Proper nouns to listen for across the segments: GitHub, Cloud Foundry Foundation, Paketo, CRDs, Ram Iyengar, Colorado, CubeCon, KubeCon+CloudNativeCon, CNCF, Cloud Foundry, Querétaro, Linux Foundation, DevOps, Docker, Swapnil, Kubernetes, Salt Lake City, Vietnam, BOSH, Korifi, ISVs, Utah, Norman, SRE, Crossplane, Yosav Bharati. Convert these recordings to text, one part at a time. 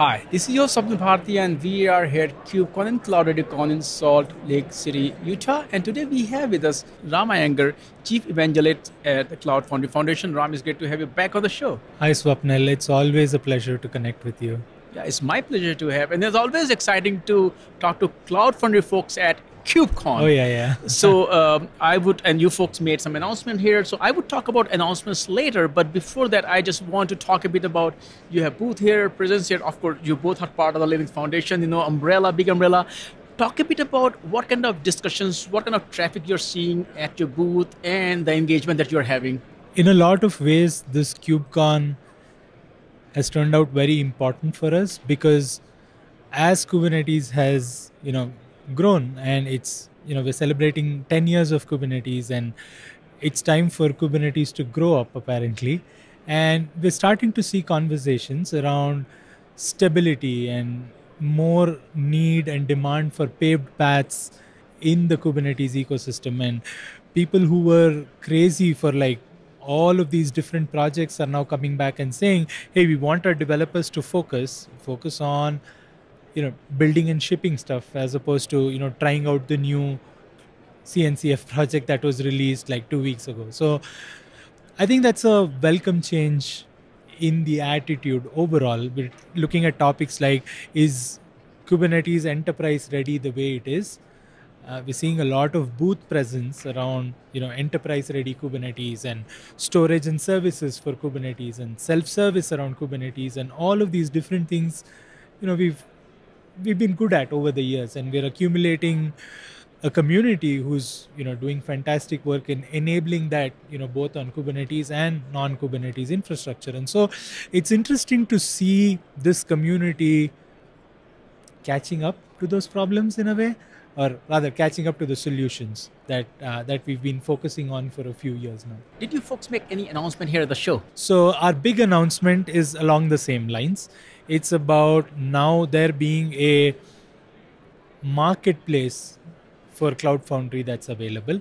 Hi, this is Yosav Bharati and we are here at CubeCon and CloudNativeCon in Salt Lake City, Utah. And today we have with us Ram Iyengar, Chief Evangelist at the Cloud Foundry Foundation. Ram, it's great to have you back on the show. Hi Swapnil, it's always a pleasure to connect with you. Yeah, it's my pleasure to have. And it's always exciting to talk to Cloud Foundry folks at CubeCon. Oh, yeah, yeah. So and you folks made some announcement here. So I would talk about announcements later. But before that, I just want to talk a bit about, you have booth here, presence here. Of course, you both are part of the Linux Foundation, you know, umbrella, big umbrella. Talk a bit about what kind of discussions, what kind of traffic you're seeing at your booth and the engagement that you're having. In a lot of ways, this CubeCon has turned out very important for us because as Kubernetes has, you know, grown and it's, you know, we're celebrating 10 years of Kubernetes and it's time for Kubernetes to grow up apparently. And we're starting to see conversations around stability and more need and demand for paved paths in the Kubernetes ecosystem. And people who were crazy for like all of these different projects are now coming back and saying, hey, we want our developers to focus on, you know, building and shipping stuff as opposed to, you know, trying out the new CNCF project that was released like 2 weeks ago. So I think that's a welcome change in the attitude overall. We're looking at topics like, is Kubernetes enterprise ready the way it is? We're seeing a lot of booth presence around, you know, enterprise-ready Kubernetes and storage and services for Kubernetes and self-service around Kubernetes and all of these different things, you know, we've been good at over the years, and we're accumulating a community who's, you know, doing fantastic work in enabling that, you know, both on Kubernetes and non-Kubernetes infrastructure. And so it's interesting to see this community catching up to those problems in a way, or rather catching up to the solutions that we've been focusing on for a few years now. Did you folks make any announcement here at the show? So our big announcement is along the same lines. It's about now there being a marketplace for Cloud Foundry that's available.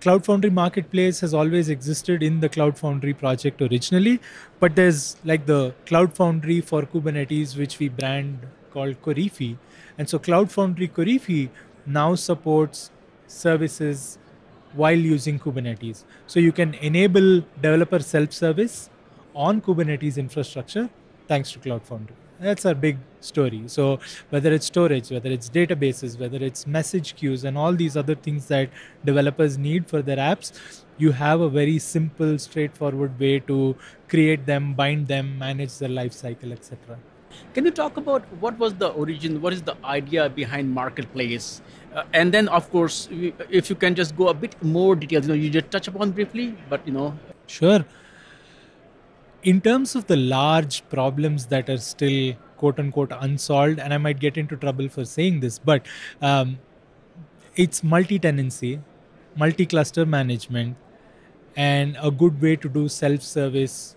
Cloud Foundry Marketplace has always existed in the Cloud Foundry project originally, but there's like the Cloud Foundry for Kubernetes, which we brand called Korifi. And so Cloud Foundry Korifi now supports services while using Kubernetes. So you can enable developer self-service on Kubernetes infrastructure thanks to Cloud Foundry. That's our big story. So whether it's storage, whether it's databases, whether it's message queues and all these other things that developers need for their apps, you have a very simple, straightforward way to create them, bind them, manage their lifecycle, etc. Can you talk about what was the origin, what is the idea behind Marketplace? And then, of course, if you can just go a bit more details, you know, you just touch upon briefly, but you know. Sure. In terms of the large problems that are still quote unquote unsolved, and I might get into trouble for saying this, but it's multi-tenancy, multi-cluster management, and a good way to do self-service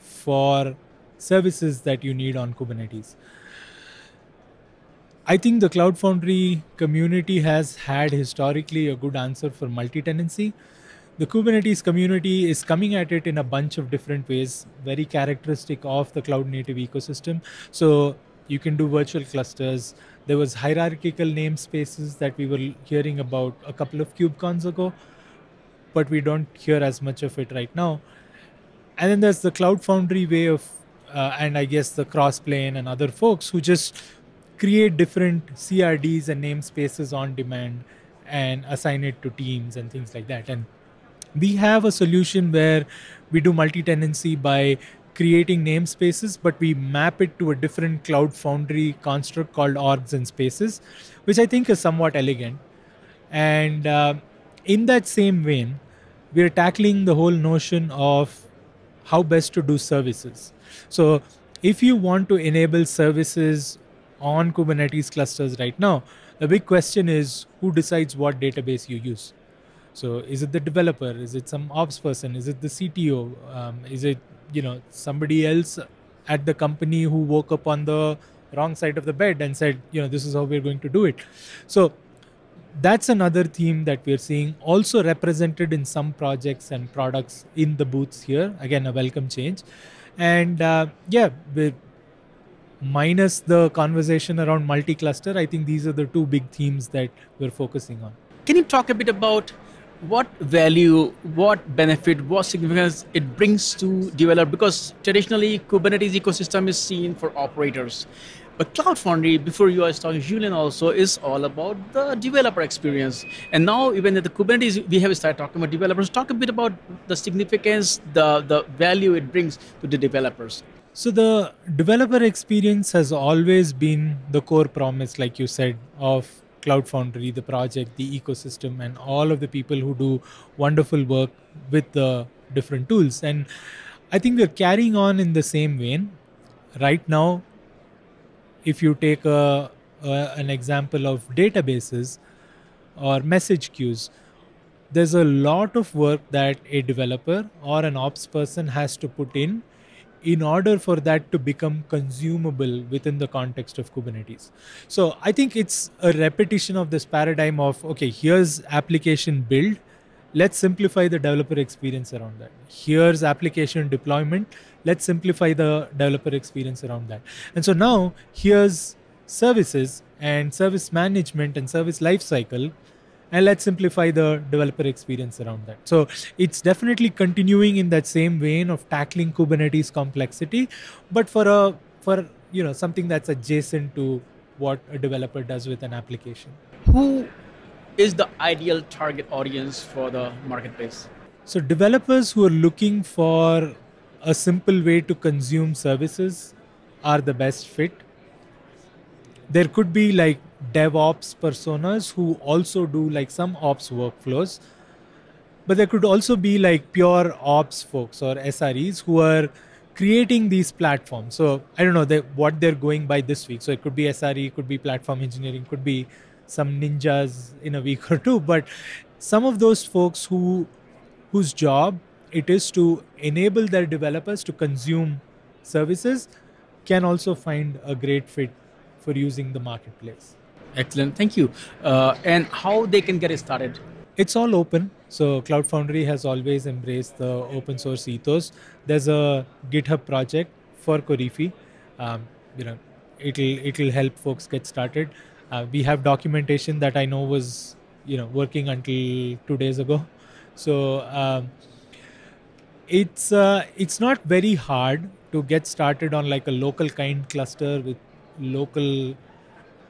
for services that you need on Kubernetes. I think the Cloud Foundry community has had historically a good answer for multi-tenancy. The Kubernetes community is coming at it in a bunch of different ways, very characteristic of the cloud-native ecosystem. So you can do virtual clusters. There was hierarchical namespaces that we were hearing about a couple of CubeCons ago, but we don't hear as much of it right now. And then there's the Cloud Foundry way of and I guess the Crossplane and other folks who just create different CRDs and namespaces on demand and assign it to teams and things like that. And we have a solution where we do multi-tenancy by creating namespaces, but we map it to a different Cloud Foundry construct called orgs and spaces, which I think is somewhat elegant. And in that same vein, we're tackling the whole notion of how best to do services. So if you want to enable services on Kubernetes clusters right now, the big question is who decides what database you use? So is it the developer? Is it some ops person? Is it the CTO? Is it, you know, somebody else at the company who woke up on the wrong side of the bed and said, you know, this is how we're going to do it. So that's another theme that we're seeing also represented in some projects and products in the booths here. Again, a welcome change. And yeah, minus the conversation around multi-cluster, I think these are the two big themes that we're focusing on. Can you talk a bit about what value, what benefit, what significance it brings to developers? Because traditionally, Kubernetes ecosystem is seen for operators. But Cloud Foundry, before you are talking, Julian also, is all about the developer experience. And now even at the Kubernetes, we have started talking about developers. Talk a bit about the significance, the value it brings to the developers. So the developer experience has always been the core promise, like you said, of Cloud Foundry, the project, the ecosystem, and all of the people who do wonderful work with the different tools. And I think we're carrying on in the same vein. Right now, if you take an example of databases or message queues, there's a lot of work that a developer or an ops person has to put in order for that to become consumable within the context of Kubernetes. So I think it's a repetition of this paradigm of, okay, here's application build, let's simplify the developer experience around that. Here's application deployment, let's simplify the developer experience around that. And so now here's services and service management and service lifecycle, and let's simplify the developer experience around that. So it's definitely continuing in that same vein of tackling Kubernetes complexity, but for something that's adjacent to what a developer does with an application. Who is the ideal target audience for the marketplace? So developers who are looking for a simple way to consume services are the best fit. There could be like DevOps personas who also do like some ops workflows, but there could also be like pure ops folks or SREs who are creating these platforms. So I don't know what they're going by this week. So it could be SRE, it could be platform engineering, could be some ninjas in a week or two, but some of those folks whose job it is to enable their developers to consume services can also find a great fit for using the marketplace. Excellent, thank you. And how they can get it started? It's all open. So Cloud Foundry has always embraced the open source ethos. There's a GitHub project for Korifi. It'll help folks get started. We have documentation that I know was, working until 2 days ago. So it's not very hard to get started on like a local kind cluster with local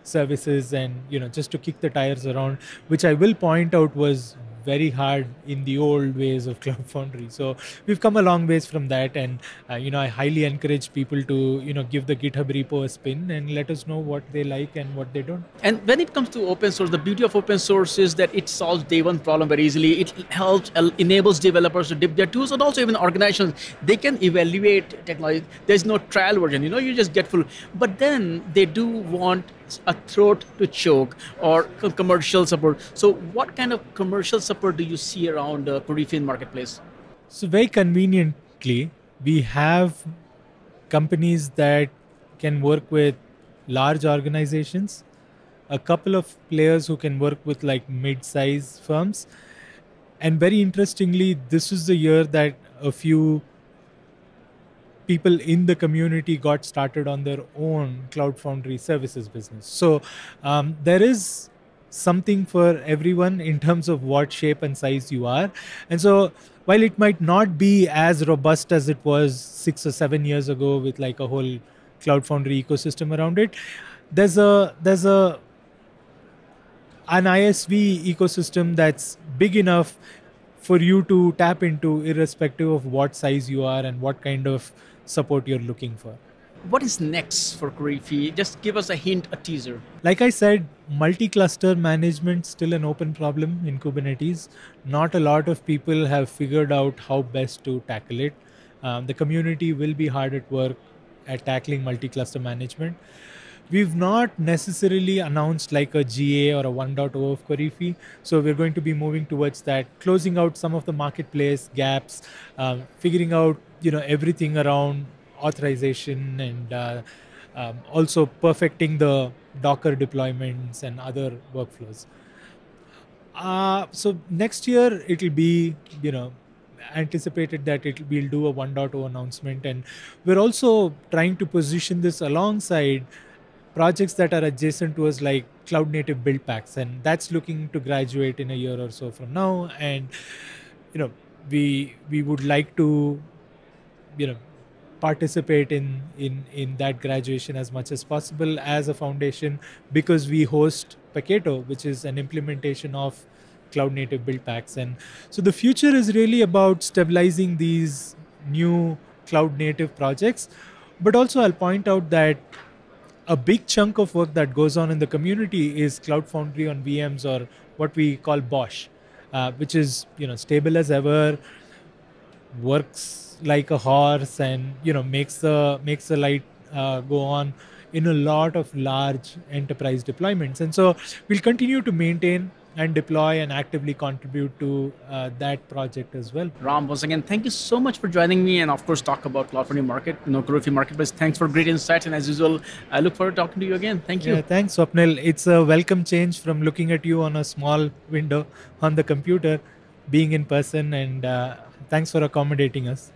services and, just to kick the tires around, which I will point out was very hard in the old ways of Cloud Foundry. So we've come a long ways from that. And, I highly encourage people to, give the GitHub repo a spin and let us know what they like and what they don't. And when it comes to open source, the beauty of open source is that it solves day one problem very easily. It helps, enables developers to dip their tools, and also even organizations, they can evaluate technology. There's no trial version, you just get full. But then they do want a throat to choke or commercial support. So what kind of commercial support do you see around the Korifi marketplace? So very conveniently, we have companies that can work with large organizations, a couple of players who can work with like mid-size firms. And very interestingly, this is the year that a few people in the community got started on their own Cloud Foundry services business. So there is something for everyone in terms of what shape and size you are. And so while it might not be as robust as it was 6 or 7 years ago with like a whole Cloud Foundry ecosystem around it, there's an ISV ecosystem that's big enough for you to tap into irrespective of what size you are and what kind of support you're looking for. What is next for Korifi? Just give us a hint, a teaser. Like I said, multi-cluster management is still an open problem in Kubernetes. Not a lot of people have figured out how best to tackle it. The community will be hard at work at tackling multi-cluster management. We've not necessarily announced like a GA or a 1.0 of Korifi. So we're going to be moving towards that, closing out some of the marketplace gaps, figuring out, everything around authorization and also perfecting the Docker deployments and other workflows. So next year it'll be, anticipated that we'll do a 1.0 announcement, and we're also trying to position this alongside projects that are adjacent to us, like cloud native build packs, and that's looking to graduate in a year or so from now. And you know, we would like to, you know, participate in that graduation as much as possible as a foundation, because we host Paketo, which is an implementation of cloud native build packs. And so the future is really about stabilizing these new cloud native projects. But also I'll point out that a big chunk of work that goes on in the community is Cloud Foundry on VMs, or what we call BOSH, which is, you know, stable as ever, works like a horse, and, you know, makes the light go on in a lot of large enterprise deployments. And so we'll continue to maintain and deploy and actively contribute to that project as well. Ram, once again, thank you so much for joining me and, of course, talk about Cloud Foundry Market, Korifi Marketplace. Thanks for great insights, and as usual, I look forward to talking to you again. Thank you. Yeah, thanks, Swapnil. It's a welcome change from looking at you on a small window on the computer, being in person, and thanks for accommodating us.